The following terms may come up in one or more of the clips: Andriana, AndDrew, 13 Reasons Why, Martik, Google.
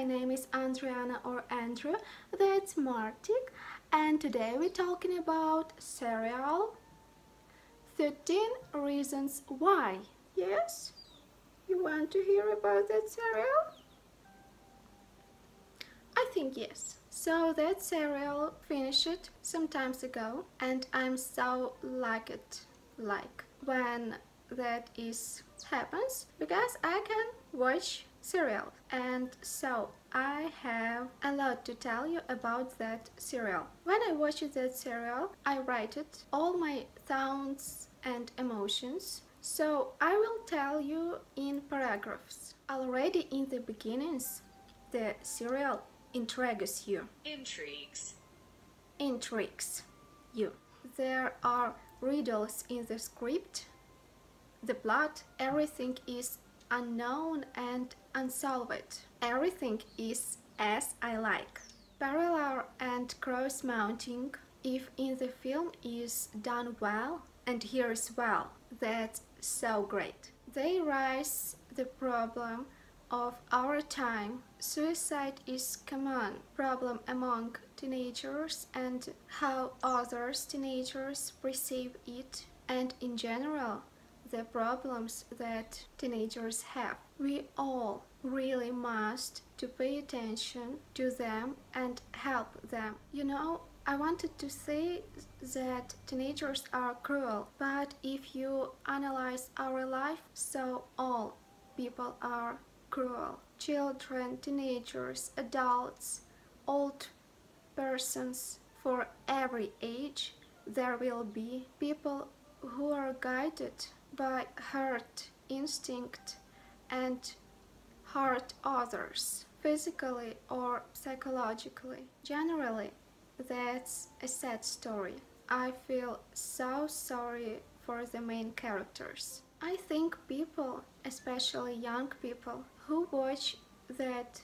my name is Andriana or Andrew, that's Martik, and today we're talking about serial 13 Reasons Why. Yes? You want to hear about that serial? I think yes. So that serial finished some time ago, and I'm so like when that is happens, because I can watch serial, and so I have a lot to tell you about that serial. When I watched that serial, I wrote it all my thoughts and emotions, so I will tell you in paragraphs. Already in the beginnings, the serial intrigues you. Intrigues you. There are riddles in the script, the plot, everything is unknown and unsolved. Everything is as I like. Parallel and cross-mounting, if in the film is done well and here is well, that's so great. They raise the problem of our time. Suicide is common problem among teenagers and how others teenagers perceive it, and in general the problems that teenagers have. We all really must to pay attention to them and help them. You know, I wanted to say that teenagers are cruel, but if you analyze our life, so all people are cruel. Children, teenagers, adults, old persons, for every age there will be people who are guided by hurt instinct and hurt others physically or psychologically. Generally, that's a sad story. I feel so sorry for the main characters. I think people, especially young people who watch that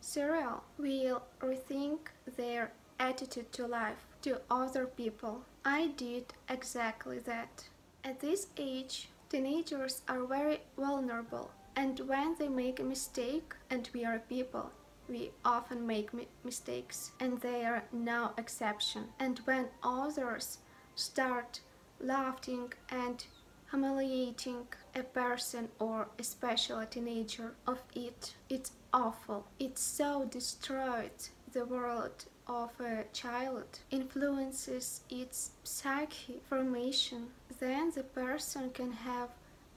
serial, will rethink their attitude to life, to other people. I did exactly that. At this age, teenagers are very vulnerable, and when they make a mistake, and we are people, we often make mistakes, and they are no exception. And when others start laughing and humiliating a person or especially a teenager of it, it's awful. It so destroyed the world of a child, influences its psyche formation. Then the person can have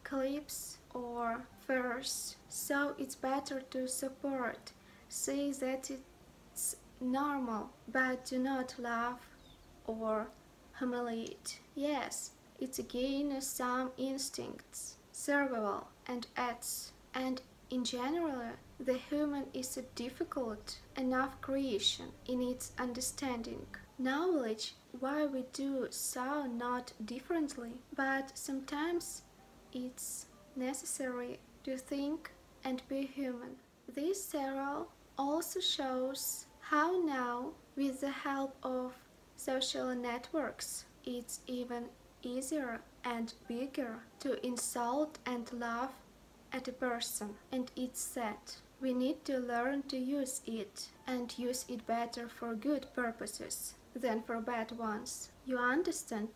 clips or fears, so it's better to support, say that it's normal, but do not laugh or humiliate. Yes, it's again some instincts, survival and acts, and in general, the human is a difficult enough creation in its understanding, knowledge why we do so not differently, but sometimes it's necessary to think and be human. This serial also shows how now, with the help of social networks, it's even easier and bigger to insult and laugh at a person, and it's sad. We need to learn to use it and use it better for good purposes than for bad ones. You understand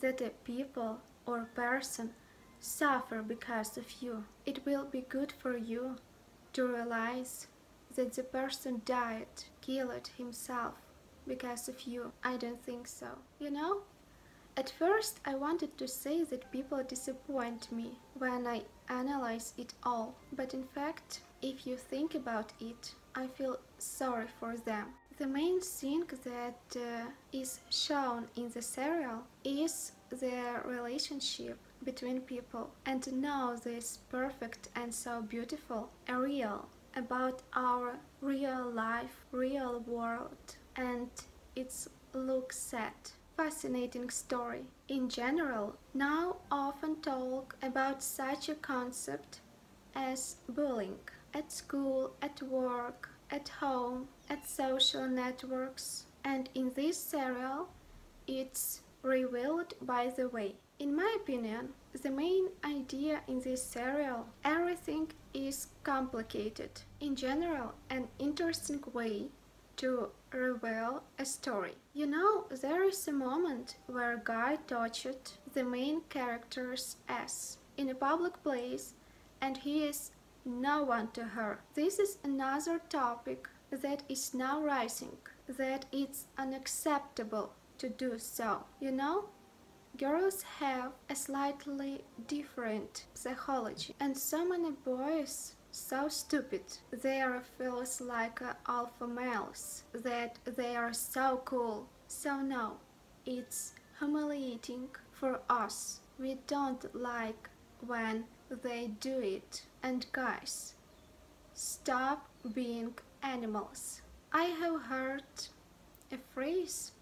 that a people or person suffer because of you. It will be good for you to realize that the person died, killed himself because of you. I don't think so. You know? At first I wanted to say that people disappoint me when I analyze it all, but in fact, if you think about it, I feel sorry for them. The main thing that is shown in the serial is the relationship between people, and now this perfect and so beautiful, real, about our real life, real world, and it looks sad. Fascinating story. In general, now often talk about such a concept as bullying at school, at work, at home, at social networks, and in this serial it's revealed by the way. In my opinion, the main idea in this serial, everything is complicated. in general, an interesting way to reveal a story. You know, there is a moment where a guy touched the main character's ass in a public place and he is no one to her. This is another topic that is now rising, that it's unacceptable to do so. You know, girls have a slightly different psychology, and so many boys so stupid. They are feels like alpha males, that they are so cool. So no, it's humiliating for us. We don't like when they do it. And guys, stop being animals. I have heard a phrase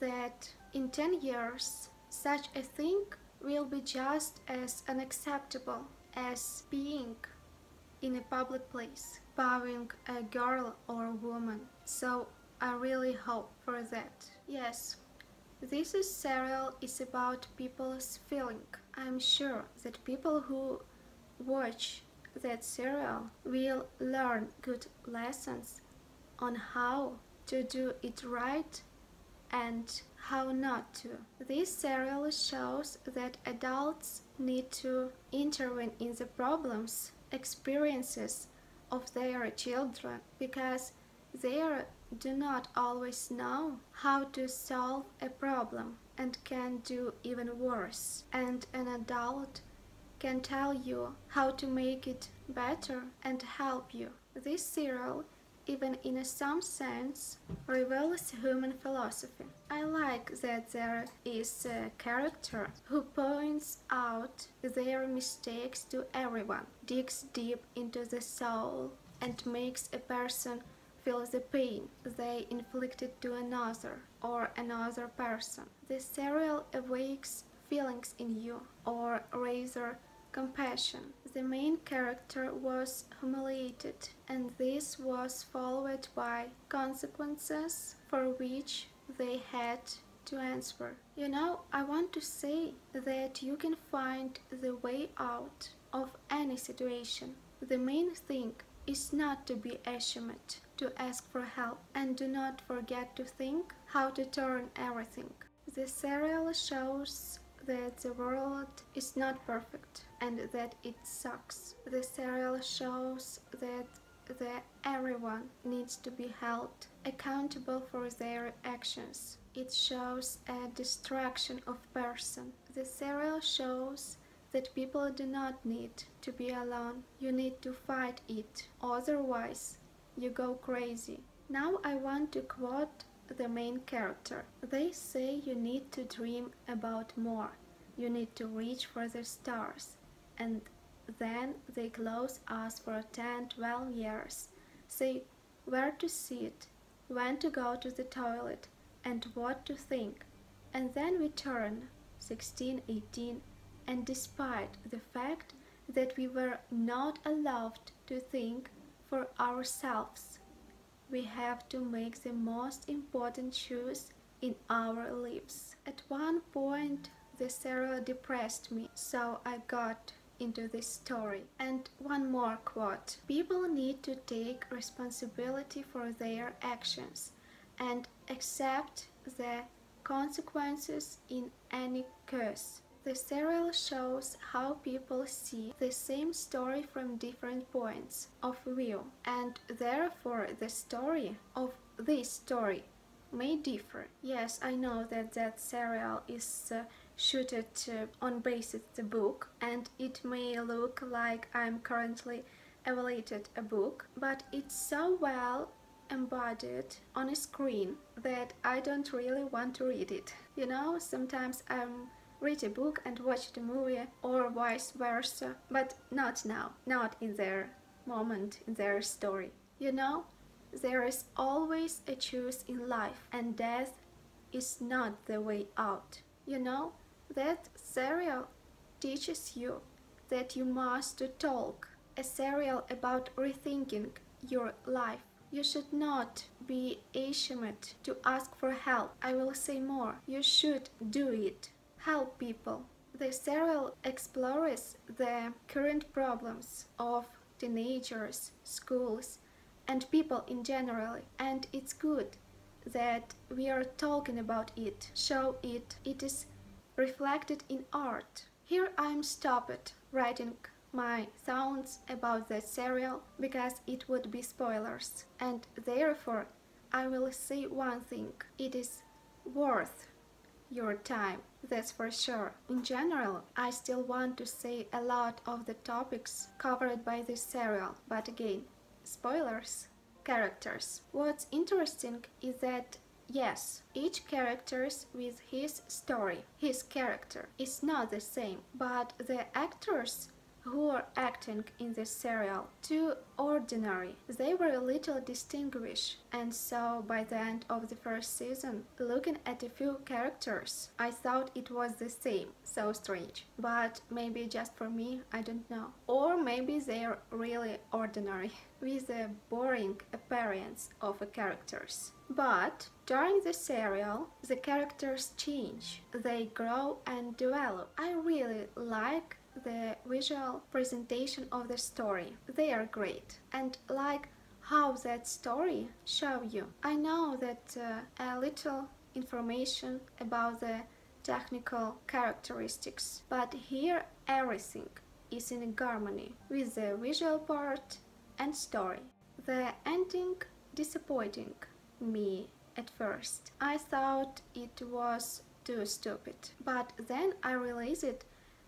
that in 10 years such a thing will be just as unacceptable as being in a public place, bowing a girl or a woman. So I really hope for that. Yes, this serial is about people's feeling. I'm sure that people who watch that serial will learn good lessons on how to do it right and how not to. This serial shows that adults need to intervene in the problems, experiences of their children, because they do not always know how to solve a problem and can do even worse. And an adult can tell you how to make it better and help you. This serial, even in some sense, reveals human philosophy. I like that there is a character who points out their mistakes to everyone, digs deep into the soul and makes a person feel the pain they inflicted to another or another person. The serial awakes feelings in you, or rather compassion. The main character was humiliated, and this was followed by consequences for which they had to answer. You know, I want to say that you can find the way out of any situation. The main thing is not to be ashamed to ask for help, and do not forget to think how to turn everything. The serial shows that the world is not perfect and that it sucks. The serial shows that everyone needs to be held accountable for their actions. It shows a destruction of person. The serial shows that people do not need to be alone. You need to fight it, otherwise you go crazy. Now I want to quote the main character. They say you need to dream about more, you need to reach for the stars, and then they close us for 10-12 years, say where to sit, when to go to the toilet, and what to think. And then we turn 16, 18, and despite the fact that we were not allowed to think for ourselves, we have to make the most important choice in our lives. At one point the serial depressed me, so I got into this story. And one more quote. People need to take responsibility for their actions and accept the consequences in any case. The serial shows how people see the same story from different points of view, and therefore the story of this story may differ. Yes, I know that serial is shooted on basis of the book, and it may look like I'm currently evaluated a book, but it's so well embodied on a screen that I don't really want to read it. You know, sometimes I'm read a book and watch the movie, or vice versa, but not now, not in their moment, in their story. You know, there is always a choice in life, and death is not the way out. You know, that serial teaches you that you must talk, a serial about rethinking your life. You should not be ashamed to ask for help. I will say more, you should do it. Help people. The serial explores the current problems of teenagers, schools, and people in general, and it's good that we are talking about it, show it, it is reflected in art. Here I'm stopped writing my thoughts about the serial because it would be spoilers, and therefore I will say one thing: it is worth your time, that's for sure. In general, I still want to say a lot of the topics covered by this serial, but again, spoilers, characters. What's interesting is that, yes, each character with his story, his character, is not the same, but the actors who are acting in this serial too ordinary. They were a little distinguished, and so by the end of the first season, looking at a few characters, I thought it was the same. So strange. But maybe just for me, I don't know. Or maybe they're really ordinary, with a boring appearance of a characters. But during the serial, the characters change. They grow and develop. I really like the visual presentation of the story. They are great, and like how that story show you. I know that a little information about the technical characteristics, but here everything is in harmony with the visual part and story. The ending disappointing me at first. I thought it was too stupid, but then I realized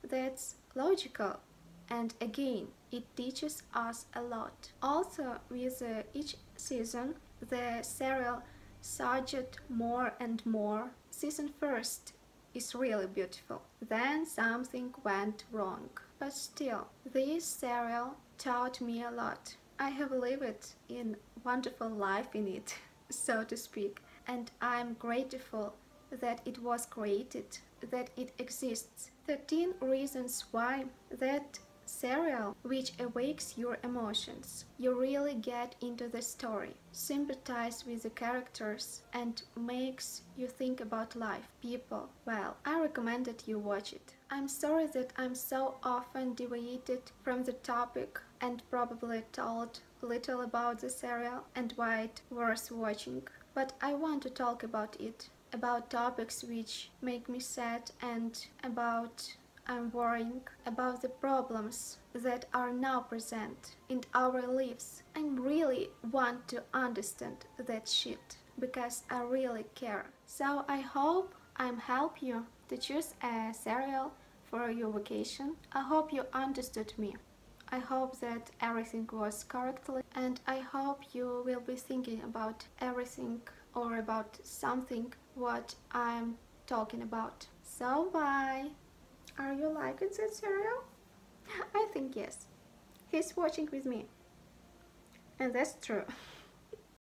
that's logical, and again it teaches us a lot. Also, with each season the serial surged more and more. Season first is really beautiful, then something went wrong, but still this serial taught me a lot. I have lived in wonderful life in it, so to speak, and I'm grateful that it was created, that it exists. 13 Reasons Why, that serial which awakes your emotions. You really get into the story, sympathize with the characters, and makes you think about life, people. Well, I recommend that you watch it. I'm sorry that I'm so often deviated from the topic and probably told little about the serial and why it was watching, but I want to talk about it, about topics which make me sad, and about I'm worrying about the problems that are now present in our lives. I really want to understand that shit, because I really care. So I hope I'm help you to choose a serial for your vacation. I hope you understood me. I hope that everything was correctly, and I hope you will be thinking about everything or about something what I'm talking about. So bye! Are you liking that serial? I think yes. He's watching with me. And that's true.